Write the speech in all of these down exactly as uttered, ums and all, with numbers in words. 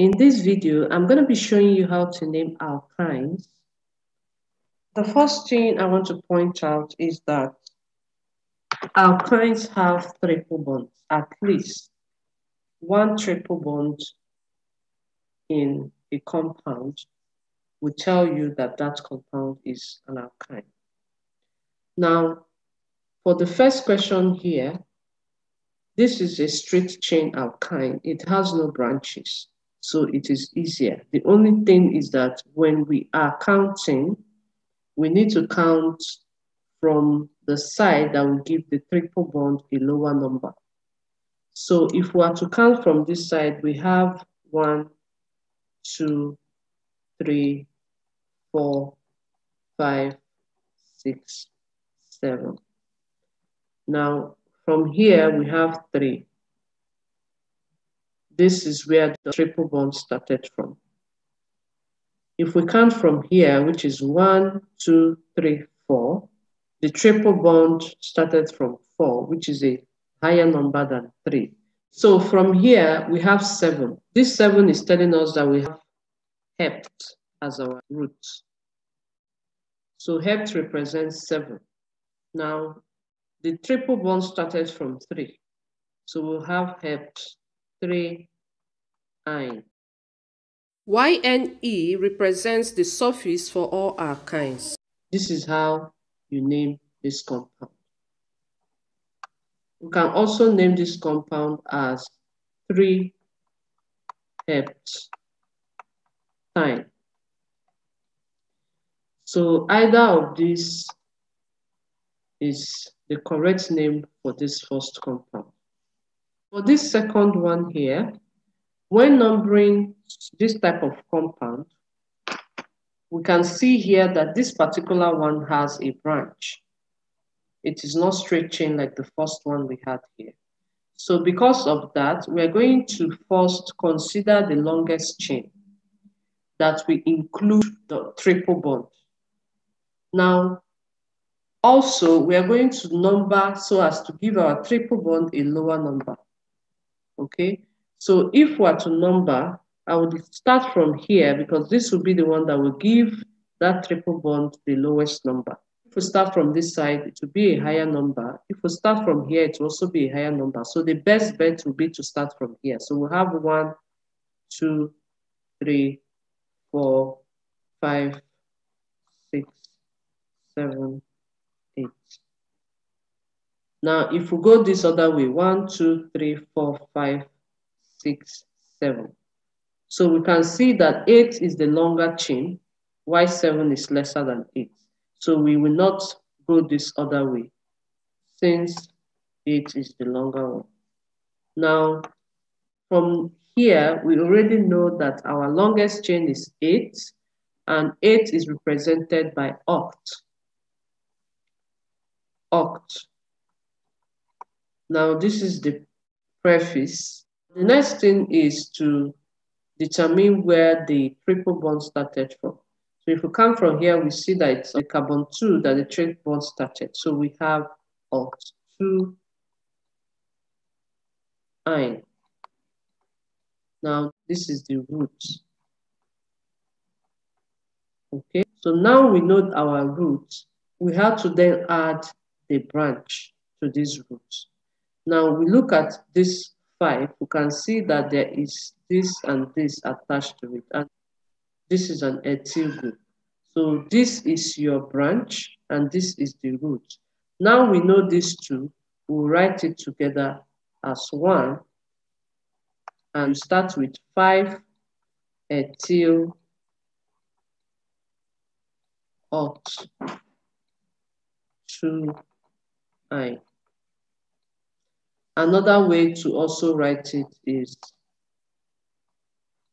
In this video, I'm going to be showing you how to name alkynes. The first thing I want to point out is that alkynes have triple bonds, at least one triple bond in a compound will tell you that that compound is an alkyne. Now, for the first question here, this is a straight chain alkyne. It has no branches, so it is easier. The only thing is that when we are counting, we need to count from the side that will give the triple bond a lower number. So if we are to count from this side, we have one, two, three, four, five, six, seven. Now, from here, we have three. This is where the triple bond started from. If we count from here, which is one, two, three, four, the triple bond started from four, which is a higher number than three. So from here, we have seven. This seven is telling us that we have hept as our root. So hept represents seven. Now, the triple bond started from three. So we'll have hept, three, ine. Y N E represents the surface for all alkynes. This is how you name this compound. You can also name this compound as three heptine. So either of these is the correct name for this first compound. For this second one here, when numbering this type of compound, we can see here that this particular one has a branch. It is not straight chain like the first one we had here. So because of that, we are going to first consider the longest chain that we include the triple bond. Now, also, we are going to number so as to give our triple bond a lower number, okay? So if we are to number, I would start from here because this will be the one that will give that triple bond the lowest number. If we start from this side, it will be a higher number. If we start from here, it will also be a higher number. So the best bet will be to start from here. So we'll have one, two, three, four, five, six, seven, eight. Now, if we go this other way, one, two, three, four, five, six, seven. So we can see that eight is the longer chain, while seven is lesser than eight. So we will not go this other way, since eight is the longer one. Now, from here, we already know that our longest chain is eight, and eight is represented by oct. Oct. Now, this is the preface. The next thing is to determine where the triple bond started from. So if we come from here, we see that it's the carbon two that the triple bond started. So we have oct two ine. Now this is the root. Okay, so now we know our root. We have to then add the branch to this root. Now we look at this five, we can see that there is this and this attached to it. And this is an ethyl group. So this is your branch and this is the root. Now we know these two, we'll write it together as one and start with five ethyl oct two ine. Another way to also write it is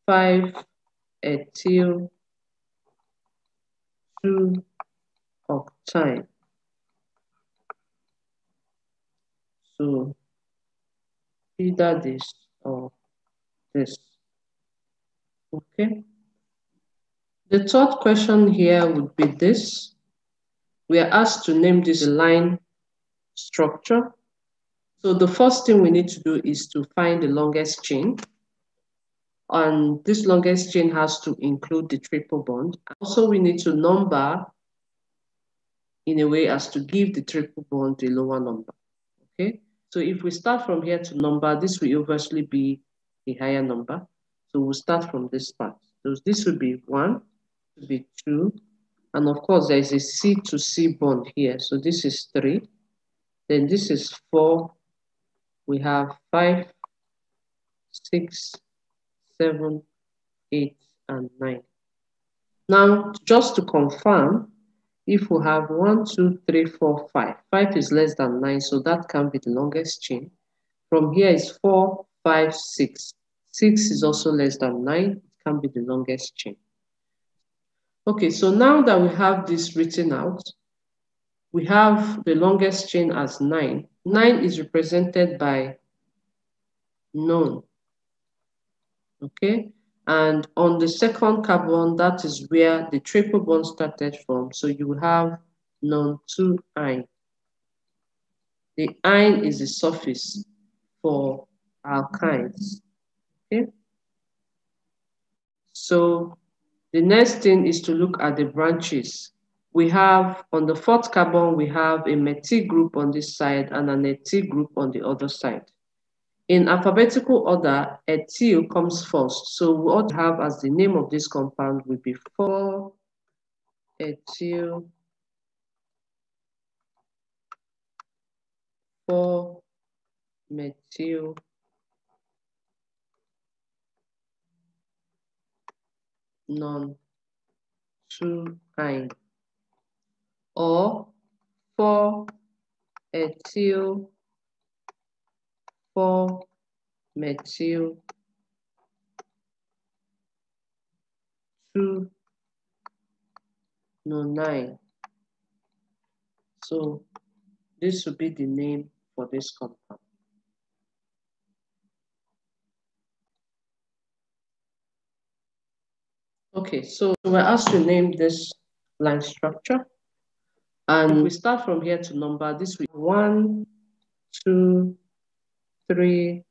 five ethyl two octine. So either this or this. Okay. The third question here would be this. We are asked to name this line structure. So the first thing we need to do is to find the longest chain. and this longest chain has to include the triple bond. Also, we need to number in a way as to give the triple bond a lower number, okay? So if we start from here to number, this will obviously be a higher number. So we'll start from this part. So this will be one, this will be two, and of course there is a C to C bond here. So this is three, then this is four, we have five, six, seven, eight, and nine. Now, just to confirm, if we have one, two, three, four, five, five is less than nine, so that can be the longest chain. From here is four, five, six. Six is also less than nine, it can be the longest chain. Okay, so now that we have this written out, we have the longest chain as nine. Nine is represented by none, okay? And on the second carbon, that is where the triple bond started from. So you have non two ion. The ion is the surface for alkynes, okay? So the next thing is to look at the branches. We have, on the fourth carbon, we have a methyl group on this side and an ethyl group on the other side. In alphabetical order, ethyl comes first. So what we have as the name of this compound will be four ethyl, four methyl, non two ion, or four ethyl, four methyl, two non nine. So this will be the name for this compound. Okay, so we're asked to name this line structure. And we start from here to number. This will be one, two, three,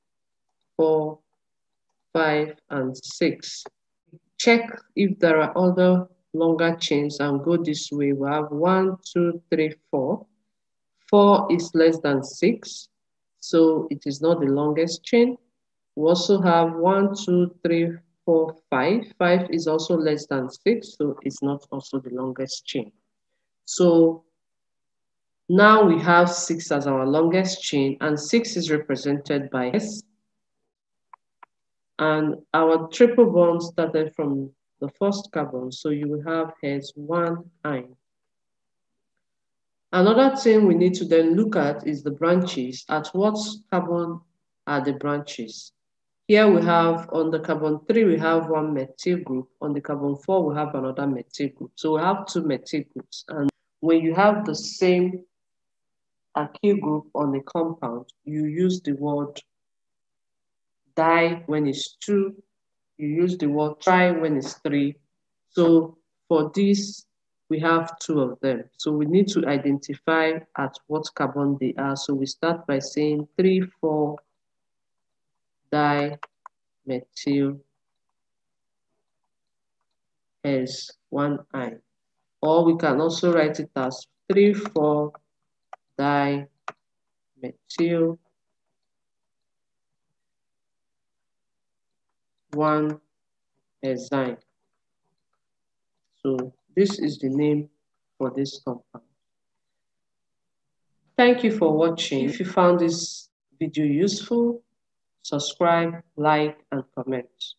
four, five, and six. Check if there are other longer chains and go this way. We have one, two, three, four. Four is less than six, so it is not the longest chain. We also have one, two, three, four, five. Five is also less than six, so it's not also the longest chain. So now we have six as our longest chain, and six is represented by S. And our triple bond started from the first carbon, so you will have here's one ion. Another thing we need to then look at is the branches. At what carbon are the branches? Here we have, on the carbon three, we have one methyl group. On the carbon four, we have another methyl group. So we have two methyl groups. And when you have the same alkyl group on a compound, you use the word di when it's two, you use the word tri when it's three. So for this, we have two of them. So we need to identify at what carbon they are. So we start by saying three, four, dimethyl as one ion. Or we can also write it as three, four, dimethyl, one hexene. So this is the name for this compound. Thank you for watching. If you found this video useful, subscribe, like, and comment.